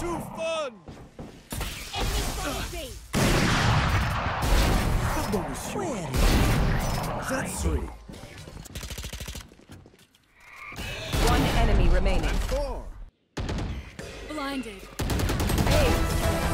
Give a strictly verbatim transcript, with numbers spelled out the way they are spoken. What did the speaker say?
too fun! Enemy uh. That's three. One enemy remaining. Four. Blinded. Eight.